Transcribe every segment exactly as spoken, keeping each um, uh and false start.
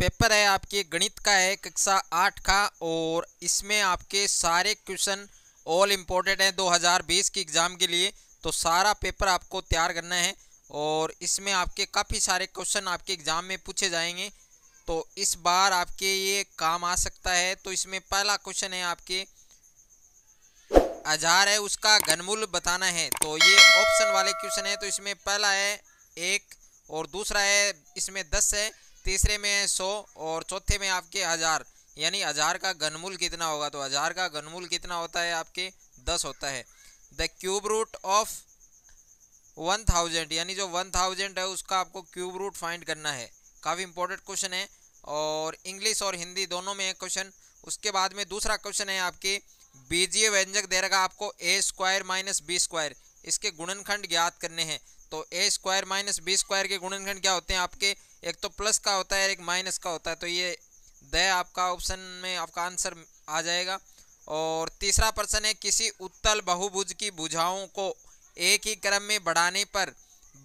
Paper है आपके गणित का है, कक्षा आठ का, और इसमें आपके सारे क्वेश्चन ऑल इम्पोर्टेंट हैं दो हज़ार बीस के एग्ज़ाम के लिए। तो सारा पेपर आपको तैयार करना है और इसमें आपके काफ़ी सारे क्वेश्चन आपके एग्ज़ाम में पूछे जाएंगे, तो इस बार आपके ये काम आ सकता है। तो इसमें पहला क्वेश्चन है आपके हजार है उसका घनमूल बताना है। तो ये ऑप्शन वाले क्वेश्चन है, तो इसमें पहला है एक और दूसरा है इसमें दस है, तीसरे में है सौ और चौथे में आपके हजार, यानी हजार का घनमूल कितना होगा। तो हजार का घनमूल कितना होता है आपके दस होता है। The cube root of one thousand यानी जो वन थाउजेंड है उसका आपको क्यूब रूट फाइंड करना है। काफ़ी इंपॉर्टेंट क्वेश्चन है और इंग्लिश और हिंदी दोनों में है क्वेश्चन। उसके बाद में दूसरा क्वेश्चन है आपके बीजीय व्यंजक दे रखा आपको A square minus B square, इसके गुणनखंड ज्ञात करने हैं। तो A square minus B square के गुणनखंड क्या होते हैं आपके, एक तो प्लस का होता है एक माइनस का होता है। तो ये द आपका ऑप्शन में आपका आंसर आ जाएगा। और तीसरा प्रश्न है किसी उत्तल बहुभुज की भुजाओं को एक ही क्रम में बढ़ाने पर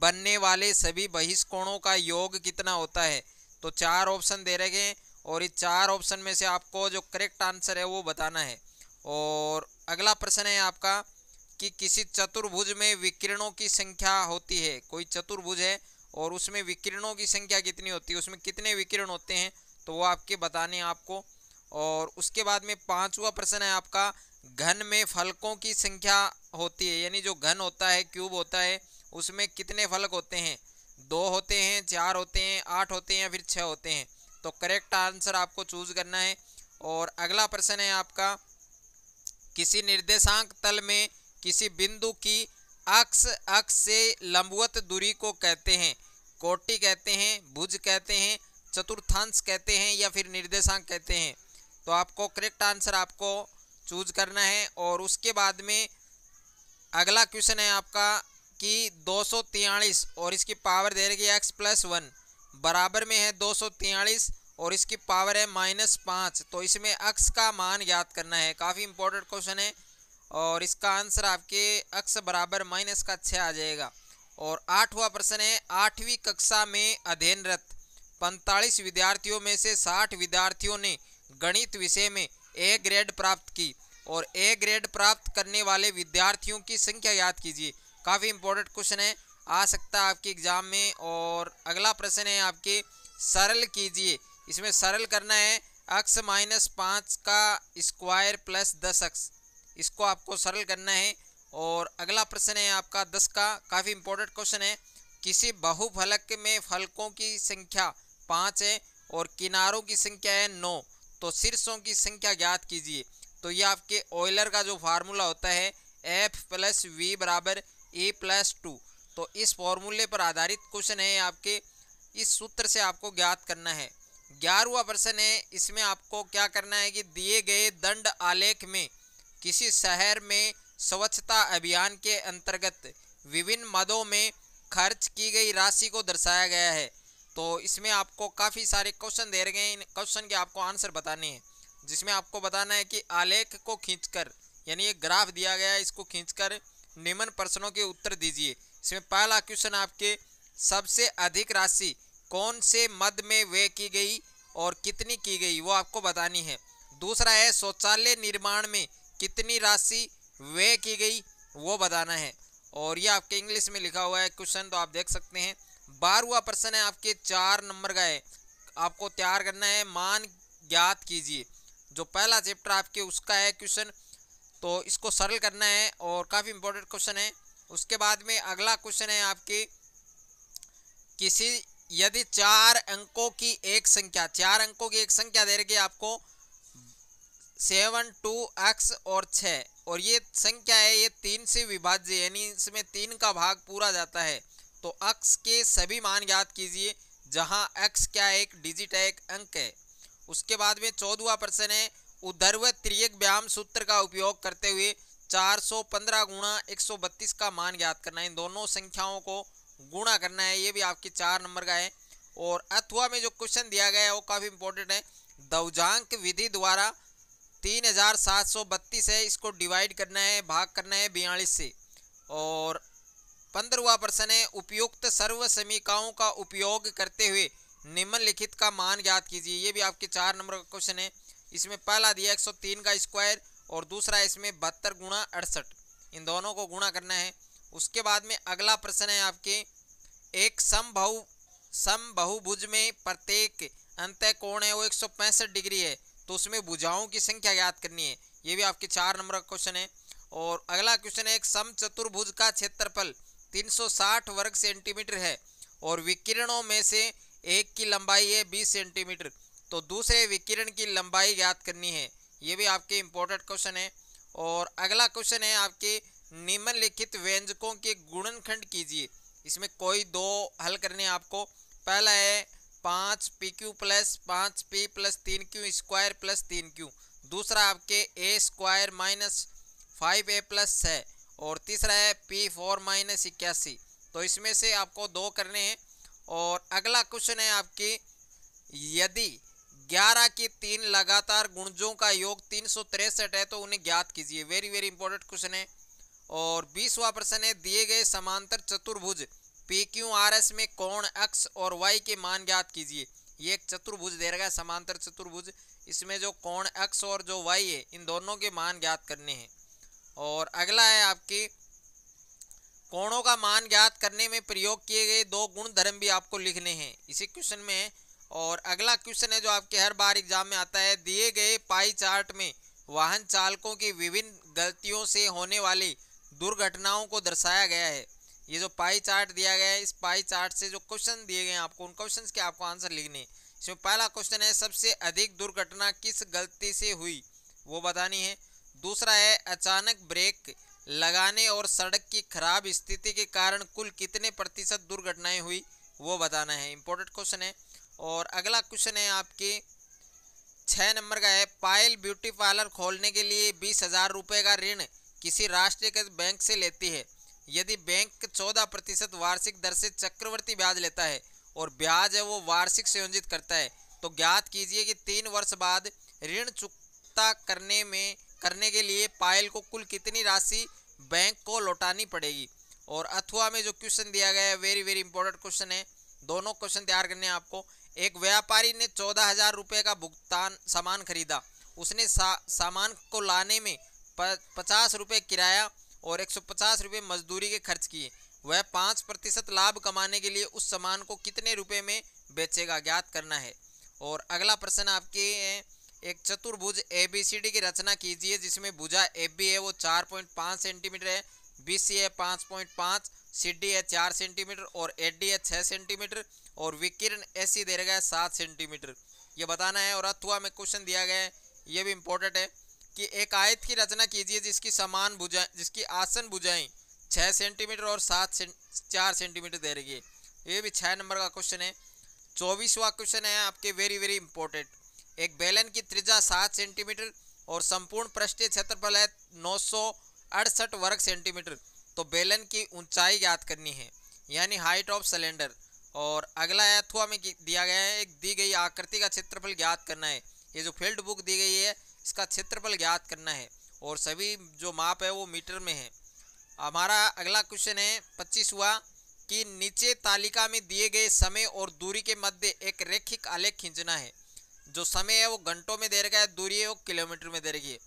बनने वाले सभी बहिष्कोणों का योग कितना होता है। तो चार ऑप्शन दे रखे हैं और इस चार ऑप्शन में से आपको जो करेक्ट आंसर है वो बताना है। और अगला प्रश्न है आपका कि किसी चतुर्भुज में विकिरणों की संख्या होती है, कोई चतुर्भुज है और उसमें विकिरणों की संख्या कितनी होती है, उसमें कितने विकिरण होते हैं, तो वो आपके बताने हैं आपको। और उसके बाद में पांचवा प्रश्न है आपका घन में फलकों की संख्या होती है, यानी जो घन होता है क्यूब होता है उसमें कितने फलक होते हैं, दो होते हैं, चार होते हैं, आठ होते हैं या फिर छः होते हैं। तो करेक्ट आंसर आपको चूज करना है। और अगला प्रश्न है आपका किसी निर्देशांक तल में किसी बिंदु की अक्ष अक्ष से लंबवत दूरी को कहते हैं, कोटि कहते हैं, भुज कहते हैं, चतुर्थांश कहते हैं या फिर निर्देशांक कहते हैं। तो आपको करेक्ट आंसर आपको चूज करना है। और उसके बाद में अगला क्वेश्चन है आपका कि दो सौ तियालीस और इसकी पावर दे रही है एक्स प्लस वन बराबर में है दो सौ तियालीस और इसकी पावर है माइनस पाँच। तो इसमें अक्स का मान याद करना है, काफ़ी इंपॉर्टेंट क्वेश्चन है। और इसका आंसर आपके अक्स बराबर माइनस का छः आ जाएगा। और आठवां प्रश्न है आठवीं कक्षा में अध्ययनरत पैंतालीस विद्यार्थियों में से साठ विद्यार्थियों ने गणित विषय में ए ग्रेड प्राप्त की और ए ग्रेड प्राप्त करने वाले विद्यार्थियों की संख्या याद कीजिए। काफ़ी इंपॉर्टेंट क्वेश्चन है, आ सकता है आपके एग्जाम में। और अगला प्रश्न है आपके सरल कीजिए, इसमें सरल करना है x माइनस पाँच का स्क्वायर प्लस दस एक्स, इसको आपको सरल करना है। और अगला प्रश्न है आपका दस का, काफ़ी इंपॉर्टेंट क्वेश्चन है। किसी बहुफलक में फलकों की संख्या पाँच है और किनारों की संख्या है नौ, तो शीर्षों की संख्या ज्ञात कीजिए। तो ये आपके ऑयलर का जो फार्मूला होता है एफ प्लस वी बराबर ए प्लस टू, तो इस फॉर्मूले पर आधारित क्वेश्चन है आपके, इस सूत्र से आपको ज्ञात करना है। ग्यारहवां प्रश्न है, इसमें आपको क्या करना है कि दिए गए दंड आलेख में किसी शहर में स्वच्छता अभियान के अंतर्गत विभिन्न मदों में खर्च की गई राशि को दर्शाया गया है। तो इसमें आपको काफ़ी सारे क्वेश्चन दे रहे हैं, इन क्वेश्चन के आपको आंसर बताने हैं, जिसमें आपको बताना है कि आलेख को खींचकर, यानी एक ग्राफ दिया गया है, इसको खींचकर निम्न प्रश्नों के उत्तर दीजिए। इसमें पहला क्वेश्चन आपके सबसे अधिक राशि कौन से मद में व्यय की गई और कितनी की गई, वो आपको बतानी है। दूसरा है शौचालय निर्माण में कितनी राशि व्यय की गई वो बताना है, और ये आपके इंग्लिश में लिखा हुआ है क्वेश्चन, तो आप देख सकते हैं। बारहवां प्रश्न है आपके चार नंबर का है, आपको तैयार करना है मान ज्ञात कीजिए, जो पहला चैप्टर आपके उसका है क्वेश्चन, तो इसको सरल करना है और काफ़ी इंपॉर्टेंट क्वेश्चन है। उसके बाद में अगला क्वेश्चन है आपके किसी यदि चार अंकों की एक संख्या, चार अंकों की एक संख्या दे रखी है आपको सेवन टू एक्स और छः, और ये संख्या है ये तीन से विभाज्य, यानी इसमें तीन का भाग पूरा जाता है। तो एक्स के सभी मान याद कीजिए, जहाँ एक्स क्या है एक डिजिट है एक अंक है। उसके बाद में चौदहवां प्रश्न है उधर्व तिर्यक व्यायाम सूत्र का उपयोग करते हुए चार सौ पंद्रह गुणा एक सौ बत्तीस का मान याद करना है, इन दोनों संख्याओं को गुणा करना है, ये भी आपके चार नंबर का है। और अथवा में जो क्वेश्चन दिया गया है वो काफ़ी इंपॉर्टेंट है, द्विघांक विधि द्वारा तीन हज़ार सात सौ बत्तीस है, इसको डिवाइड करना है, भाग करना है बयालीस से। और पंद्रहवां प्रश्न है उपयुक्त सर्व समीकाओं का उपयोग करते हुए निम्नलिखित का मान ज्ञात कीजिए। ये भी आपके चार नंबर का क्वेश्चन है। इसमें पहला दिया एक सौ तीन का स्क्वायर और दूसरा इसमें बहत्तर गुणा अड़सठ, इन दोनों को गुणा करना है। उसके बाद में अगला प्रश्न है आपके एक समबहु समबहुभुज में प्रत्येक अंतःकोण है वो एक सौ पैंसठ डिग्री है, तो उसमें भुजाओं की संख्या ज्ञात करनी है। ये भी आपके चार नंबर का क्वेश्चन है। और अगला क्वेश्चन है एक समचतुर्भुज का क्षेत्रफल तीन सौ साठ वर्ग सेंटीमीटर है और विकिरणों में से एक की लंबाई है बीस सेंटीमीटर, तो दूसरे विकिरण की लंबाई ज्ञात करनी है। ये भी आपके इम्पोर्टेंट क्वेश्चन है। और अगला क्वेश्चन है आपके निम्नलिखित व्यंजकों के गुणनखंड कीजिए। इसमें कोई दो हल करने हैं आपको। पहला है पाँच पी क्यू प्लस पाँच पी प्लस तीन क्यू स्क्वायर प्लस तीन क्यू, दूसरा आपके A square minus five A plus है और तीसरा है पी फोर माइनस इक्यासी। तो इसमें से आपको दो करने हैं। और अगला क्वेश्चन है आपकी यदि ग्यारह के तीन लगातार गुणजों का योग तीन सौ तिरसठ है तो उन्हें ज्ञात कीजिए। वेरी वेरी इंपॉर्टेंट क्वेश्चन है। और बीसवा प्रश्न है दिए गए समांतर चतुर्भुज पी क्यू आर एस में कोण एक्स और वाई के मान ज्ञात कीजिए। ये एक चतुर्भुज दे रखा है समांतर चतुर्भुज, इसमें जो कोण एक्स और जो वाई है इन दोनों के मान ज्ञात करने हैं। और अगला है आपकी कोणों का मान ज्ञात करने में प्रयोग किए गए दो गुणधर्म भी आपको लिखने हैं, इसी क्वेश्चन में है। और अगला क्वेश्चन है जो आपके हर बार एग्जाम में आता है, दिए गए पाई चार्ट में वाहन चालकों की विभिन्न गलतियों से होने वाली दुर्घटनाओं को दर्शाया गया है। ये जो पाई चार्ट दिया गया है, इस पाई चार्ट से जो क्वेश्चन दिए गए हैं आपको, उन क्वेश्चन के आपको आंसर लिखने हैं। इसमें पहला क्वेश्चन है सबसे अधिक दुर्घटना किस गलती से हुई वो बतानी है। दूसरा है अचानक ब्रेक लगाने और सड़क की खराब स्थिति के कारण कुल कितने प्रतिशत दुर्घटनाएं हुई वो बताना है। इम्पोर्टेंट क्वेश्चन है। और अगला क्वेश्चन है आपके छः नंबर का है, पायल ब्यूटी पार्लर खोलने के लिए बीस हज़ार रुपये का ऋण किसी राष्ट्रीयकृत बैंक से लेती है। यदि बैंक चौदह प्रतिशत वार्षिक दर से चक्रवर्ती ब्याज लेता है और ब्याज है वो वार्षिक संयोजित करता है, तो ज्ञात कीजिए कि तीन वर्ष बाद ऋण चुकता करने में करने के लिए पायल को कुल कितनी राशि बैंक को लौटानी पड़ेगी। और अथवा में जो क्वेश्चन दिया गया है वेरी वेरी इंपॉर्टेंट क्वेश्चन है, दोनों क्वेश्चन तैयार करने हैं आपको। एक व्यापारी ने चौदह हजार रुपये का भुगतान सामान खरीदा, उसने सा, सामान को लाने में प, पचास रुपये किराया और एक सौ पचास रुपये मजदूरी के खर्च किए। वह पाँच प्रतिशत लाभ कमाने के लिए उस सामान को कितने रुपये में बेचेगा ज्ञात करना है। और अगला प्रश्न आपके है एक चतुर्भुज ए बी सी डी की रचना कीजिए जिसमें भुजा ए बी है वो चार पॉइंट पाँच सेंटीमीटर है, बी सी है पाँच पॉइंट पाँच, सी डी है चार सेंटीमीटर और ए डी है छः सेंटीमीटर और विकिरण ए सी दे रखा है सात सेंटीमीटर, ये बताना है। और अथवा में क्वेश्चन दिया गया है, ये भी इम्पोर्टेंट है कि एक आयत की रचना कीजिए जिसकी समान भुजाएँ जिसकी आसन भुजाएँ छः सेंटीमीटर और सात चार सेंटीमीटर दे रही है। ये भी छः नंबर का क्वेश्चन है। चौबीसवा क्वेश्चन है आपके वेरी वेरी इंपॉर्टेंट, एक बेलन की त्रिज्या सात सेंटीमीटर और संपूर्ण पृष्ठीय क्षेत्रफल है नौ सौ अड़सठ वर्ग सेंटीमीटर, तो बेलन की ऊंचाई ज्ञात करनी है यानी हाइट ऑफ सिलेंडर। और अगला है अथवा में दिया गया है एक दी गई आकृति का क्षेत्रफल ज्ञात करना है। ये जो फील्ड बुक दी गई है इसका क्षेत्रफल ज्ञात करना है और सभी जो माप है वो मीटर में है। हमारा अगला क्वेश्चन है पच्चीसवा कि नीचे तालिका में दिए गए समय और दूरी के मध्य एक रैखिक आलेख खींचना है। जो समय है वो घंटों में दे रखा है, दूरी है वो किलोमीटर में दे रखी है।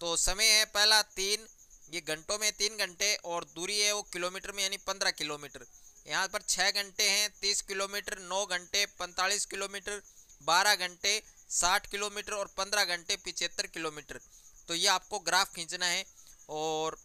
तो समय है पहला तीन, ये घंटों में तीन घंटे और दूरी है वो किलोमीटर में यानी पंद्रह किलोमीटर। यहाँ पर छः घंटे हैं तीस किलोमीटर, नौ घंटे पैंतालीस किलोमीटर, बारह घंटे साठ किलोमीटर और पंद्रह घंटे पिचहत्तर किलोमीटर। तो ये आपको ग्राफ खींचना है। और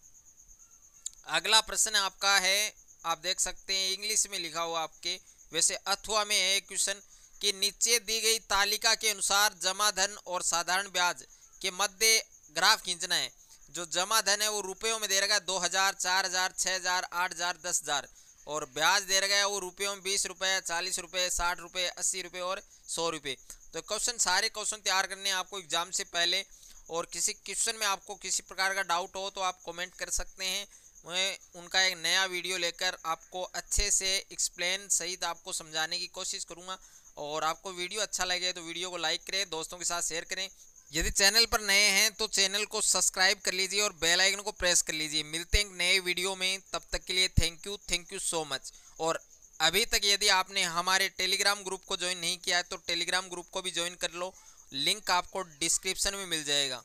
अगला प्रश्न आपका है, आप देख सकते हैं इंग्लिश में लिखा हुआ आपके, वैसे अथवा में है क्वेश्चन कि नीचे दी गई तालिका के अनुसार जमा धन और साधारण ब्याज के मध्य ग्राफ खींचना है। जो जमा धन है वो रुपयों में दे रखा है दो हज़ार, चार हज़ार, छः हज़ार, आठ हज़ार, दस हज़ार और ब्याज दे रखा है वो रुपयों में बीस रुपये, चालीस रुपये, साठ रुपये, अस्सी रुपये और सौ रुपये। तो क्वेश्चन सारे क्वेश्चन तैयार करने हैं आपको एग्जाम से पहले। और किसी क्वेश्चन में आपको किसी प्रकार का डाउट हो तो आप कॉमेंट कर सकते हैं, मैं उनका एक नया वीडियो लेकर आपको अच्छे से एक्सप्लेन सहित आपको समझाने की कोशिश करूँगा। और आपको वीडियो अच्छा लगे तो वीडियो को लाइक करें, दोस्तों के साथ शेयर करें। यदि चैनल पर नए हैं तो चैनल को सब्सक्राइब कर लीजिए और बेल आइकन को प्रेस कर लीजिए। मिलते हैं नए वीडियो में, तब तक के लिए thank you, thank you so much. और अभी तक यदि आपने हमारे टेलीग्राम ग्रुप को ज्वाइन नहीं किया है तो टेलीग्राम ग्रुप को भी ज्वाइन कर लो, लिंक आपको डिस्क्रिप्शन में मिल जाएगा।